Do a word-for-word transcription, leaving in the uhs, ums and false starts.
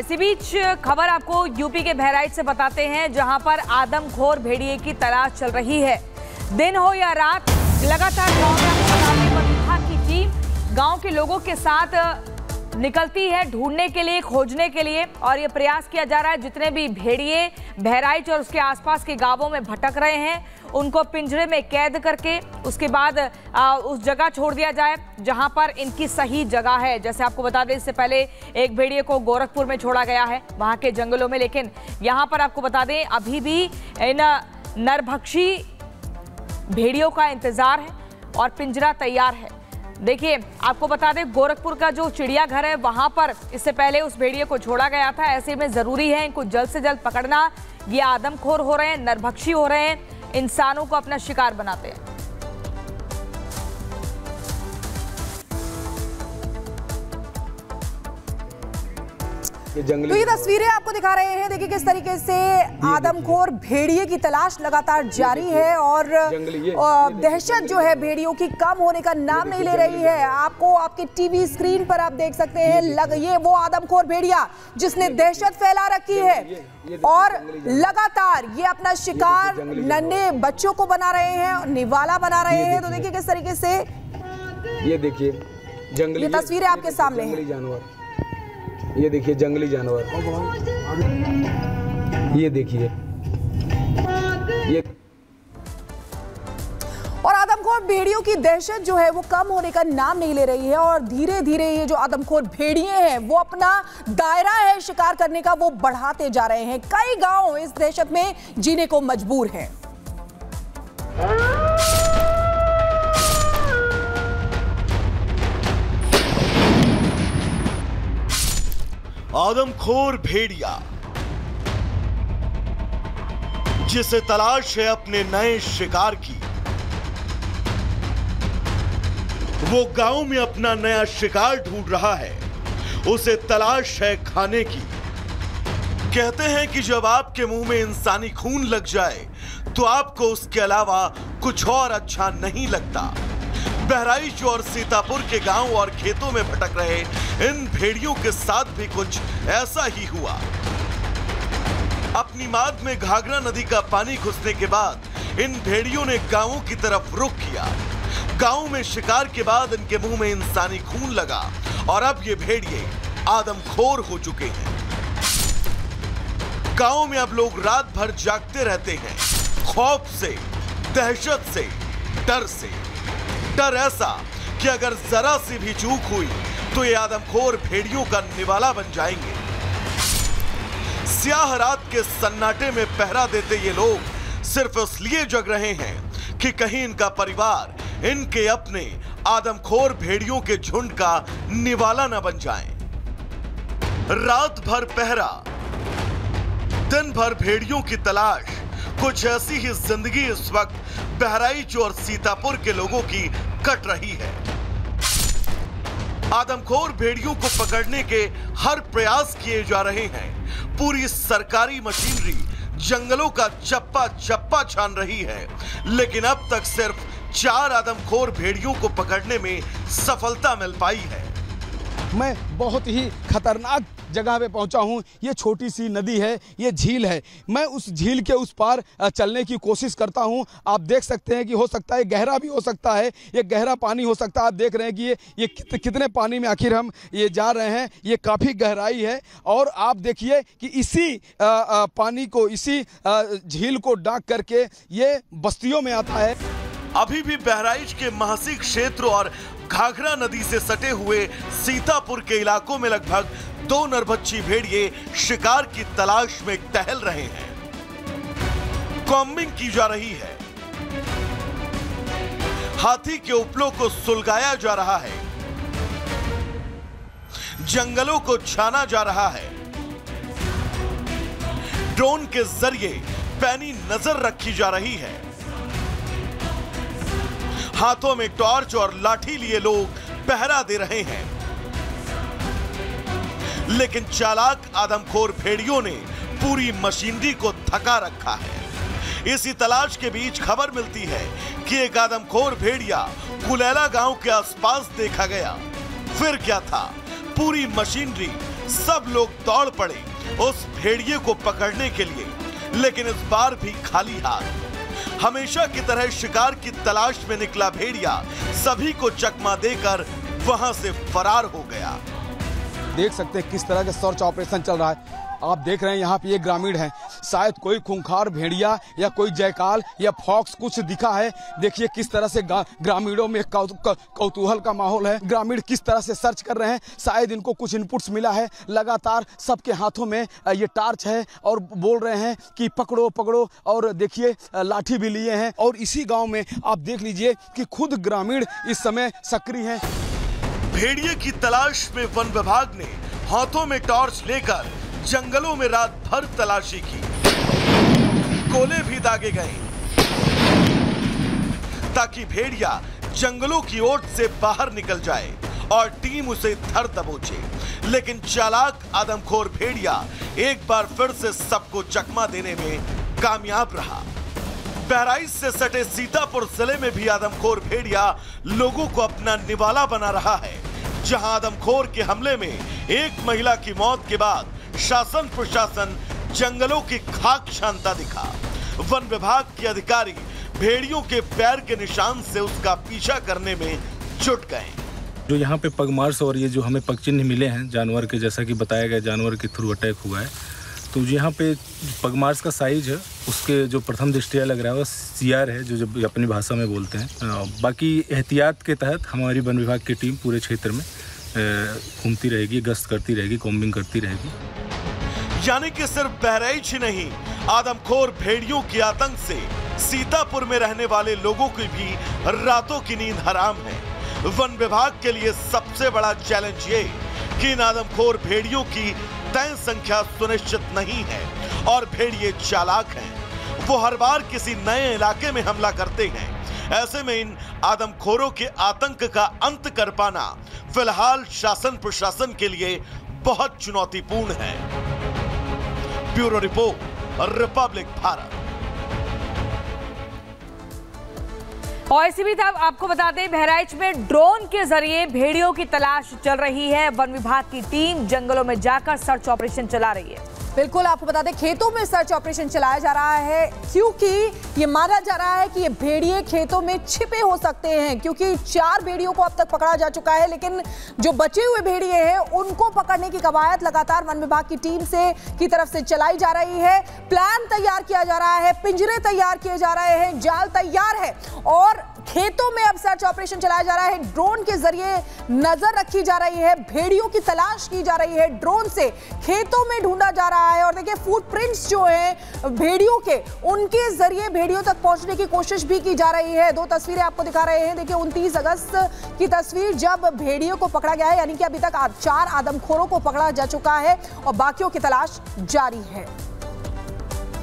इसी बीच खबर आपको यूपी के बहराइच से बताते हैं, जहां पर आदमखोर भेड़िए की तलाश चल रही है। दिन हो या रात लगातार गांव की टीम गांव के लोगों के साथ निकलती है ढूंढने के लिए, खोजने के लिए, और ये प्रयास किया जा रहा है। जितने भी भेड़िए बहराइच और उसके आसपास के गांवों में भटक रहे हैं, उनको पिंजरे में कैद करके उसके बाद आ, उस जगह छोड़ दिया जाए जहां पर इनकी सही जगह है। जैसे आपको बता दें, इससे पहले एक भेड़िए को गोरखपुर में छोड़ा गया है, वहां के जंगलों में। लेकिन यहां पर आपको बता दें, अभी भी इन नरभक्षी भेड़ियों का इंतजार है और पिंजरा तैयार है। देखिए, आपको बता दें, गोरखपुर का जो चिड़ियाघर है वहां पर इससे पहले उस भेड़िए को छोड़ा गया था। ऐसे में ज़रूरी है इनको जल्द से जल्द पकड़ना। ये आदमखोर हो रहे हैं, नरभक्षी हो रहे हैं, इंसानों को अपना शिकार बनाते हैं। तो ये तस्वीरें आपको दिखा रहे हैं। देखिए किस तरीके से आदमखोर भेड़िए की तलाश लगातार जारी है और दहशत जो है भेड़ियों की कम होने का नाम नहीं ले रही है। आपको आपके टीवी स्क्रीन पर आप देख सकते हैं, लग ये वो आदमखोर भेड़िया जिसने दहशत फैला रखी है और लगातार ये अपना शिकार नन्हे बच्चों को बना रहे हैं, निवाला बना रहे हैं। तो देखिए किस तरीके से, ये देखिए जंगली तस्वीरें आपके सामने हैं। ये देखिए जंगली जानवर, ये देखिए ये और आदमखोर भेड़ियों की दहशत जो है वो कम होने का नाम नहीं ले रही है और धीरे धीरे ये जो आदमखोर भेड़िए हैं वो अपना दायरा है शिकार करने का, वो बढ़ाते जा रहे हैं। कई गांव इस दहशत में जीने को मजबूर हैं। आदमखोर भेड़िया जिसे तलाश है अपने नए शिकार की, वो गांव में अपना नया शिकार ढूंढ रहा है, उसे तलाश है खाने की। कहते हैं कि जब आपके मुंह में इंसानी खून लग जाए तो आपको उसके अलावा कुछ और अच्छा नहीं लगता। बहराइच और सीतापुर के गांव और खेतों में भटक रहे इन भेड़ियों के साथ भी कुछ ऐसा ही हुआ। अपनी माद में घाघरा नदी का पानी घुसने के बाद इन भेड़ियों ने गांवों की तरफ रुख किया। गांव में शिकार के बाद इनके मुंह में इंसानी खून लगा और अब ये भेड़िए आदमखोर हो चुके हैं। गांव में अब लोग रात भर जागते रहते हैं, खौफ से, दहशत से, डर से। डर ऐसा कि अगर जरा सी भी चूक हुई तो ये आदमखोर भेड़ियों का निवाला बन जाएंगे। स्याह रात के सन्नाटे में पहरा देते ये लोग सिर्फ इसलिए जग रहे हैं कि कहीं इनका परिवार इनके अपने आदमखोर भेड़ियों के झुंड का निवाला न बन जाए। रात भर पहरा, दिन भर भेड़ियों की तलाश, कुछ ऐसी ही जिंदगी इस वक्त बहराइच और सीतापुर के लोगों की कट रही है। आदमखोर भेड़ियों को पकड़ने के हर प्रयास किए जा रहे हैं। पूरी सरकारी मशीनरी जंगलों का चप्पा चप्पा छान रही है, लेकिन अब तक सिर्फ चार आदमखोर भेड़ियों को पकड़ने में सफलता मिल पाई है। मैं बहुत ही खतरनाक जगह पे पहुंचा हूं। ये छोटी सी नदी है, ये झील है। मैं उस झील के उस पार चलने की कोशिश करता हूं। आप देख सकते हैं कि हो सकता है गहरा भी हो सकता है, ये गहरा पानी हो सकता है। आप देख रहे हैं कि ये ये कित, कितने पानी में आखिर हम ये जा रहे हैं। ये काफ़ी गहराई है और आप देखिए कि इसी आ, आ, पानी को, इसी झील को डाक करके ये बस्तियों में आता है। अभी भी बहराइच के महसी क्षेत्र और घाघरा नदी से सटे हुए सीतापुर के इलाकों में लगभग दो नरभक्षी भेड़िए शिकार की तलाश में टहल रहे हैं। कॉम्बिंग की जा रही है, हाथी के उपलों को सुलगाया जा रहा है, जंगलों को छाना जा रहा है, ड्रोन के जरिए पैनी नजर रखी जा रही है। हाथों में टॉर्च और लाठी लिए लोग पहरा दे रहे हैं, लेकिन चालाक आदमखोर भेड़ियों ने पूरी मशीनरी को थका रखा है। इसी तलाश के बीच खबर मिलती है कि एक आदमखोर भेड़िया कुलैला गांव के आसपास देखा गया। फिर क्या था, पूरी मशीनरी सब लोग दौड़ पड़े उस भेड़िए को पकड़ने के लिए, लेकिन इस बार भी खाली हाथ। हमेशा की तरह शिकार की तलाश में निकला भेड़िया सभी को चकमा देकर वहां से फरार हो गया। देख सकते हैं किस तरह का सर्च ऑपरेशन चल रहा है। आप देख रहे हैं यहाँ पे ये ग्रामीण है, शायद कोई खूंखार भेड़िया या कोई जयकाल या फॉक्स कुछ दिखा है। देखिए किस तरह से ग्रामीणों में कौतूहल का माहौल है। ग्रामीण किस तरह से सर्च कर रहे हैं, शायद इनको कुछ इनपुट्स मिला है। लगातार सबके हाथों में ये टार्च है और बोल रहे हैं कि पकड़ो पकड़ो, और देखिए लाठी भी लिए हैं। और इसी गाँव में आप देख लीजिए कि खुद ग्रामीण इस समय सक्रिय है। भेड़िए की तलाश में वन विभाग ने हाथों में टॉर्च लेकर जंगलों में रात भर तलाशी की। गोले भी दागे गए ताकि भेड़िया जंगलों की ओट से बाहर निकल जाए और टीम उसे धर दबोचे, लेकिन चालाक आदमखोर भेड़िया एक बार फिर से सबको चकमा देने में कामयाब रहा। बहराइच से सटे सीतापुर जिले में भी आदमखोर भेड़िया लोगों को अपना निवाला बना रहा है, जहां आदमखोर के हमले में एक महिला की मौत के बाद शासन प्रशासन जंगलों की खाक छानता दिखा। वन विभाग के अधिकारी भेड़ियों के पैर के निशान से उसका पीछा करने में जुट गए। जो यहाँ पे पगमार्स और ये जो हमें पगचिन्ह मिले हैं जानवर के, जैसा कि बताया गया जानवर के थ्रू अटैक हुआ है, तो यहाँ पे पगमार्स का साइज है, उसके जो प्रथम दृष्टिया लग रहा है वो सीआर है, जो जब अपनी भाषा में बोलते हैं। बाकी एहतियात के तहत हमारी वन विभाग की टीम पूरे क्षेत्र में घूमती रहेगी, गश्त करती रहेगी, कॉम्बिंग करती रहेगी। यानी कि सिर्फ बहराइच ही नहीं, आदमखोर भेड़ियों के आतंक से सीतापुर में रहने वाले लोगों की भी रातों की नींद हराम है। वन विभाग के लिए सबसे बड़ा चैलेंज ये कि इन आदमखोर भेड़ियों की तय संख्या सुनिश्चित नहीं है और भेड़िए चालाक हैं। वो हर बार किसी नए इलाके में हमला करते हैं। ऐसे में इन आदमखोरों के आतंक का अंत कर पाना फिलहाल शासन प्रशासन के लिए बहुत चुनौतीपूर्ण है। Bureau report, Republic Bharat. और इसी बीच आपको बता दें, बहराइच में ड्रोन के जरिए भेड़ियों की तलाश चल रही है। वन विभाग की टीम जंगलों में जाकर सर्च ऑपरेशन चला रही है। बिल्कुल, आपको बता दें खेतों में सर्च ऑपरेशन चलाया जा रहा है, क्योंकि ये माना जा रहा है कि ये भेड़िए खेतों में छिपे हो सकते हैं, क्योंकि चार भेड़ियों को अब तक पकड़ा जा चुका है, लेकिन जो बचे हुए भेड़िए हैं उनको पकड़ने की कवायद लगातार वन विभाग की टीम से की तरफ से चलाई जा रही है। प्लान तैयार किया जा रहा है, पिंजरे तैयार किए जा रहे हैं, जाल तैयार है और खेतों में अब सर्च ऑपरेशन चलाया जा रहा है। ड्रोन के जरिए नजर रखी जा रही है, भेड़ियों की तलाश की जा रही है, ड्रोन से खेतों में ढूंढा जा रहा है। और देखिए फुटप्रिंट्स जो हैं भेड़ियों के, उनके जरिए भेड़ियों तक पहुंचने की कोशिश भी की जा रही है। दो तस्वीरें आपको दिखा रहे हैं। देखिए उनतीस अगस्त की तस्वीर, जब भेड़ियों को पकड़ा गया है, यानी कि अभी तक चार आदमखोरों को पकड़ा जा चुका है और बाकियों की तलाश जारी है।